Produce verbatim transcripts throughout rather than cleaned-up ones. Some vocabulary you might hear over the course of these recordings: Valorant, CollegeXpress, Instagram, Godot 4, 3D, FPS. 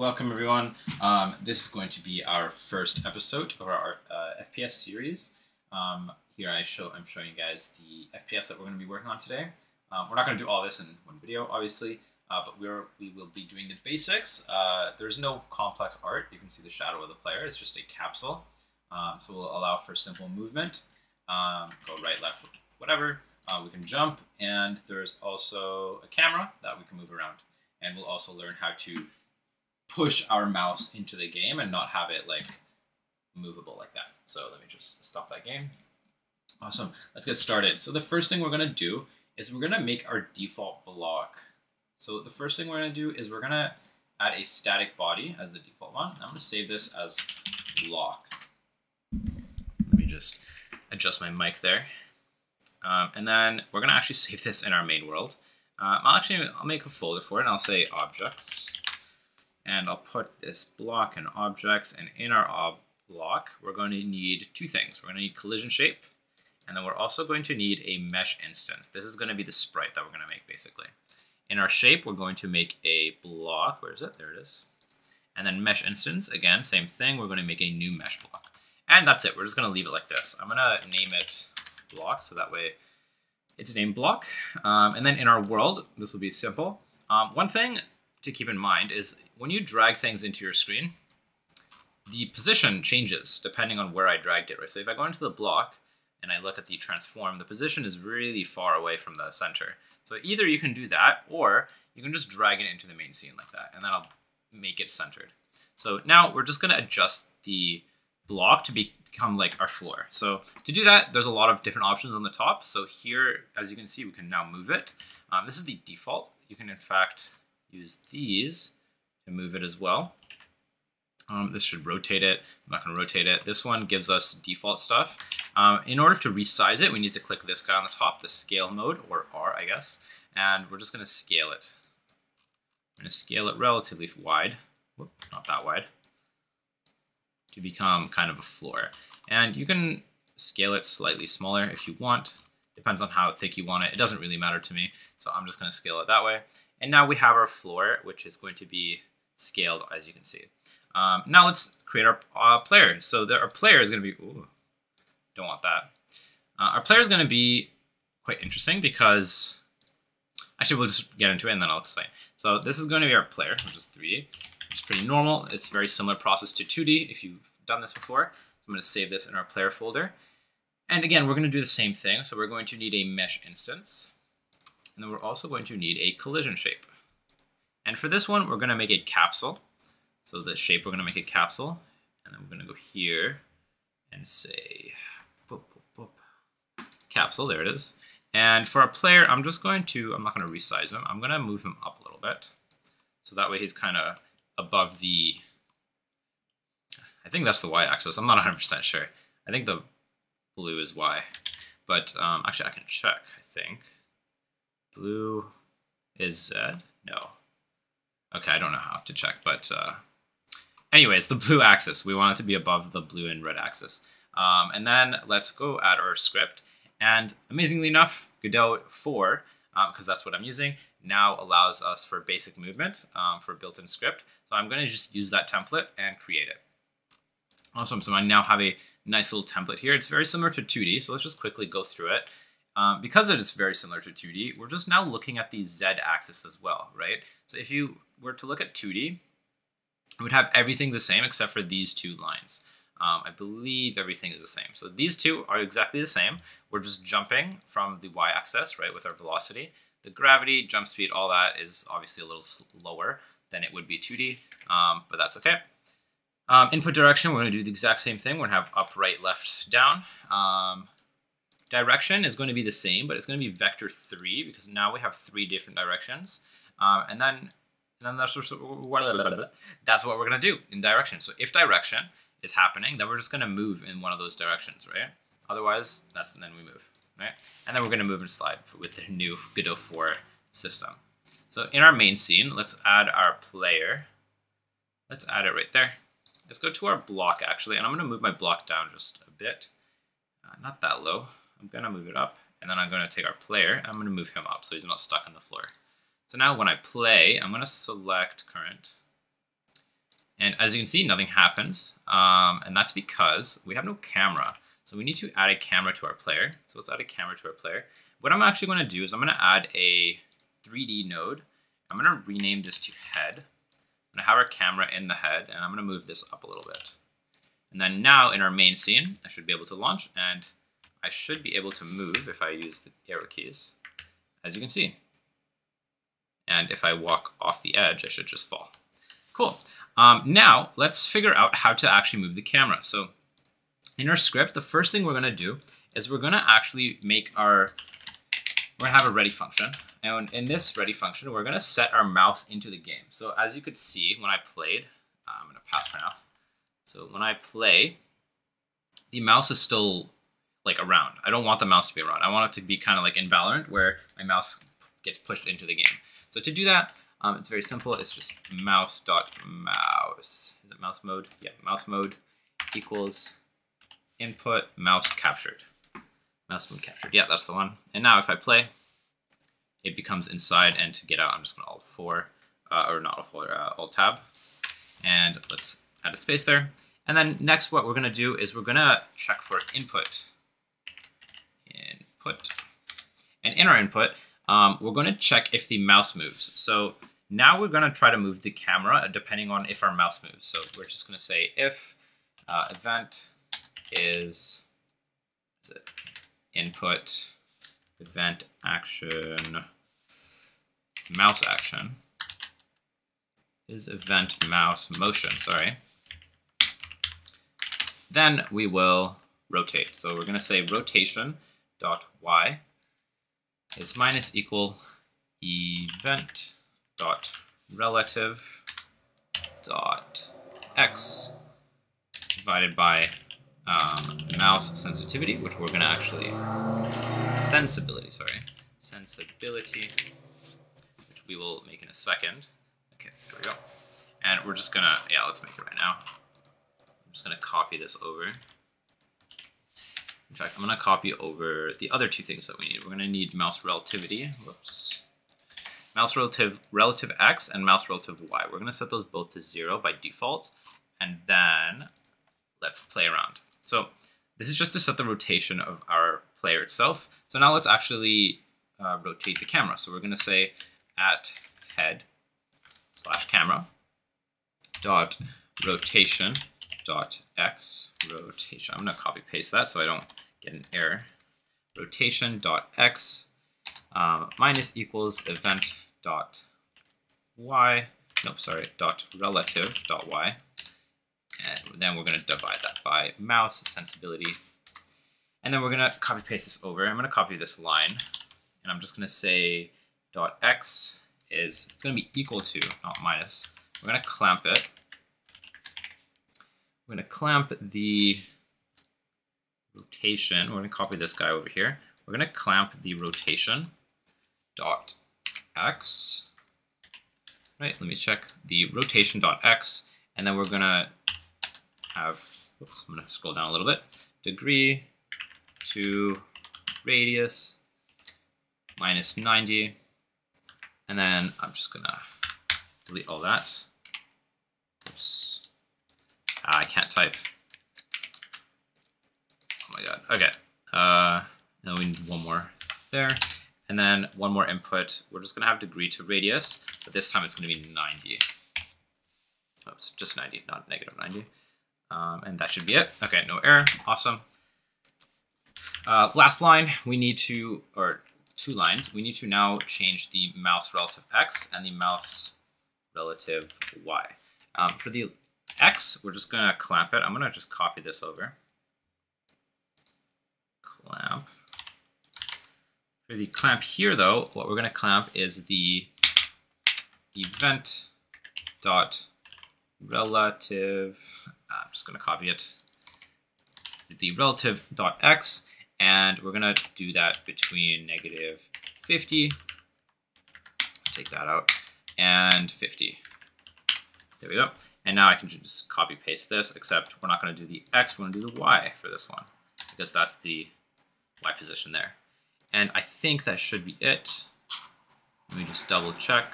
welcome everyone. Um, this is going to be our first episode of our uh, F P S series. Um, here I show, I'm showing you guys the F P S that we're going to be working on today. Um, we're not going to do all this in one video, obviously, uh, but we're, we will be doing the basics. Uh, there's no complex art. You can see the shadow of the player. It's just a capsule. Um, so we'll allow for simple movement. Um, go right, left, whatever. Uh, we can jump, and there's also a camera that we can move around. And we'll also learn how to push our mouse into the game and not have it like movable like that. So let me just stop that game. Awesome, let's get started. So the first thing we're gonna do is we're gonna make our default block. So the first thing we're gonna do is we're gonna add a static body as the default one. I'm gonna save this as block. Let me just adjust my mic there. Um, and then we're gonna actually save this in our main world. Uh, I'll actually, I'll make a folder for it, and I'll say objects, and I'll put this block in objects, and in our ob block, we're going to need two things. We're going to need collision shape, and then we're also going to need a mesh instance. This is going to be the sprite that we're going to make, basically. In our shape, we're going to make a block. Where is it? There it is. And then mesh instance, again, same thing. We're going to make a new mesh block. And that's it. We're just going to leave it like this. I'm going to name it block, so that way it's named block, um, and then in our world, this will be simple. Um, one thing to keep in mind is when you drag things into your screen, the position changes depending on where I dragged it, right? So if I go into the block and I look at the transform, the position is really far away from the center. So either you can do that, or you can just drag it into the main scene like that, and that'll make it centered. So now we're just gonna adjust the block to be become like our floor. So to do that, there's a lot of different options on the top. So here, as you can see, we can now move it. Um, this is the default. You can in fact use these to move it as well. Um, this should rotate it. I'm not gonna rotate it. This one gives us default stuff. Um, in order to resize it, we need to click this guy on the top, the scale mode, or R, I guess. And we're just gonna scale it. I'm gonna scale it relatively wide. Whoop, not that wide. To become kind of a floor. And you can scale it slightly smaller if you want. Depends on how thick you want it. It doesn't really matter to me. So I'm just gonna scale it that way. And now we have our floor, which is going to be scaled, as you can see. Um, now let's create our uh, player. So there, our player is gonna be, ooh, don't want that. Uh, our player is gonna be quite interesting because, actually we'll just get into it and then I'll explain. So this is gonna be our player, which is three D. It's pretty normal. It's a very similar process to two D if you've done this before. So I'm going to save this in our player folder. And again, we're going to do the same thing. So we're going to need a mesh instance. And then we're also going to need a collision shape. And for this one, we're going to make a capsule. So the shape, we're going to make a capsule. And then we're going to go here and say boop, boop, boop. Capsule, there it is. And for our player, I'm just going to, I'm not going to resize him. I'm going to move him up a little bit. So that way he's kind of above the, I think that's the y-axis. I'm not one hundred percent sure. I think the blue is y, but um, actually I can check, I think. Blue is z, no. Okay, I don't know how to check, but uh, anyways, the blue axis, we want it to be above the blue and red axis. Um, and then let's go add our script. And amazingly enough, Godot four, because um, that's what I'm using, now allows us for basic movement um, for built-in script. So I'm gonna just use that template and create it. Awesome, so I now have a nice little template here. It's very similar to two D, so let's just quickly go through it. Um, because it is very similar to two D, we're just now looking at the z-axis as well, right? So if you were to look at two D, it would have everything the same except for these two lines. Um, I believe everything is the same. So these two are exactly the same. We're just jumping from the y-axis, right, with our velocity. The gravity, jump speed, all that is obviously a little slower than it would be two D, um, but that's okay. Um, input direction, we're gonna do the exact same thing. We're gonna have up, right, left, down. Um, direction is gonna be the same, but it's gonna be vector three because now we have three different directions. Um, and then, and then that's, that's what we're gonna do in direction. So if direction is happening, then we're just gonna move in one of those directions, right? Otherwise, that's, and then we move. Right? And then we're gonna move and slide with the new Godot four system. So in our main scene, let's add our player. Let's add it right there. Let's go to our block actually, and I'm gonna move my block down just a bit. Uh, not that low, I'm gonna move it up, and then I'm gonna take our player, and I'm gonna move him up so he's not stuck on the floor. So now when I play, I'm gonna select current, And as you can see, nothing happens. Um, and that's because we have no camera. So we need to add a camera to our player. So let's add a camera to our player. What I'm actually gonna do is I'm gonna add a three D node. I'm gonna rename this to head. I'm gonna have our camera in the head, and I'm gonna move this up a little bit. And then now in our main scene, I should be able to launch, and I should be able to move if I use the arrow keys, as you can see. And if I walk off the edge, I should just fall. Cool. Um, now let's figure out how to actually move the camera. So in our script, the first thing we're gonna do is we're gonna actually make our, we're gonna have a ready function. And in this ready function, we're gonna set our mouse into the game. So as you could see, when I played, I'm gonna pass for now. So when I play, the mouse is still like around. I don't want the mouse to be around. I want it to be kind of like in Valorant where my mouse gets pushed into the game. So to do that, um, it's very simple. It's just mouse.mouse. Is it mouse mode? Yeah, mouse mode equals input mouse captured. Mouse mode captured. Yeah, that's the one. And now if I play, it becomes inside, and to get out, I'm just gonna Alt four, uh, or not Alt four, uh, Alt-Tab. And let's add a space there. And then next, what we're gonna do is we're gonna check for input. Input. And in our input, um, we're gonna check if the mouse moves. So now we're gonna try to move the camera depending on if our mouse moves. So we're just gonna say if uh, event is, is it input, event action, mouse action, is event mouse motion, sorry. Then we will rotate. So we're gonna say rotation dot y is minus equal event dot relative dot x divided by um, mouse sensitivity, which we're gonna actually, sensibility, sorry. Sensibility, which we will make in a second. Okay, there we go. And we're just gonna, yeah, let's make it right now. I'm just gonna copy this over. In fact, I'm gonna copy over the other two things that we need. We're gonna need mouse relativity, whoops. Mouse relative, relative X and mouse relative Y. We're gonna set those both to zero by default, and then let's play around. So this is just to set the rotation of our player itself. So now let's actually uh, rotate the camera. So we're gonna say at head slash camera dot rotation dot x rotation. I'm gonna copy paste that so I don't get an error. Rotation dot x um, minus equals event dot y. Nope, sorry, dot relative dot y. And then we're gonna divide that by mouse sensibility. And then we're gonna copy paste this over. I'm gonna copy this line, and I'm just gonna say dot x is, it's gonna be equal to, not minus. We're gonna clamp it. We're gonna clamp the rotation. We're gonna copy this guy over here. We're gonna clamp the rotation dot x. Right, let me check the rotation dot x, and then we're gonna have, oops, I'm gonna scroll down a little bit. Degree to radius minus ninety. And then I'm just gonna delete all that. Oops. Ah, I can't type. Oh my God, okay. Uh, now we need one more there. And then one more input. We're just gonna have degree to radius, but this time it's gonna be ninety. Oops, just ninety, not negative ninety. Um, and that should be it. Okay, no error, awesome. Uh, last line, we need to, or two lines, we need to now change the mouse relative X and the mouse relative Y. Um, for the X, we're just gonna clamp it. I'm gonna just copy this over. Clamp. For the clamp here though, what we're gonna clamp is the event dot relative, I'm just gonna copy it, the relative dot X. And we're gonna do that between negative fifty, take that out, and fifty. There we go. And now I can just copy paste this, except we're not gonna do the X, we're gonna do the Y for this one, because that's the Y position there. And I think that should be it. Let me just double check.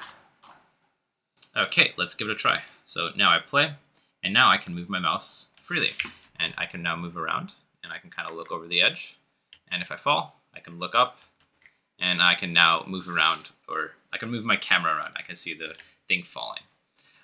Okay, let's give it a try. So now I play, And now I can move my mouse freely. And I can now move around, and I can kind of look over the edge. And if I fall, I can look up, and I can now move around, or I can move my camera around. I can see the thing falling.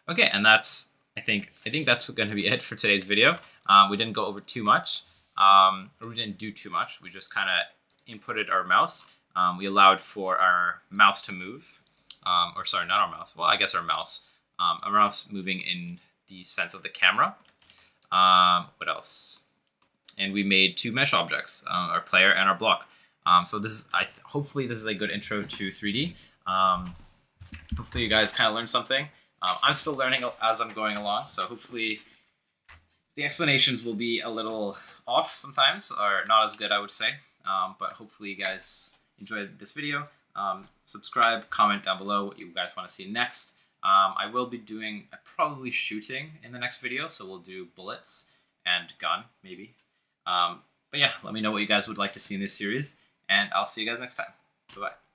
Okay, and that's, I think, I think that's going to be it for today's video. Um, we didn't go over too much, um, or we didn't do too much. We just kind of inputted our mouse. Um, we allowed for our mouse to move, um, or sorry, not our mouse. Well, I guess our mouse, um, our mouse moving in the sense of the camera. Um, what else? And we made two mesh objects, uh, our player and our block. Um, so this is, I th hopefully this is a good intro to three D. Um, hopefully you guys kind of learned something. Um, I'm still learning as I'm going along, so hopefully the explanations will be a little off sometimes, or not as good, I would say. Um, but hopefully you guys enjoyed this video. Um, subscribe, comment down below what you guys want to see next. Um, I will be doing, uh, probably shooting in the next video, so we'll do bullets and gun, maybe. Um, but yeah, let me know what you guys would like to see in this series, and I'll see you guys next time. Bye-bye.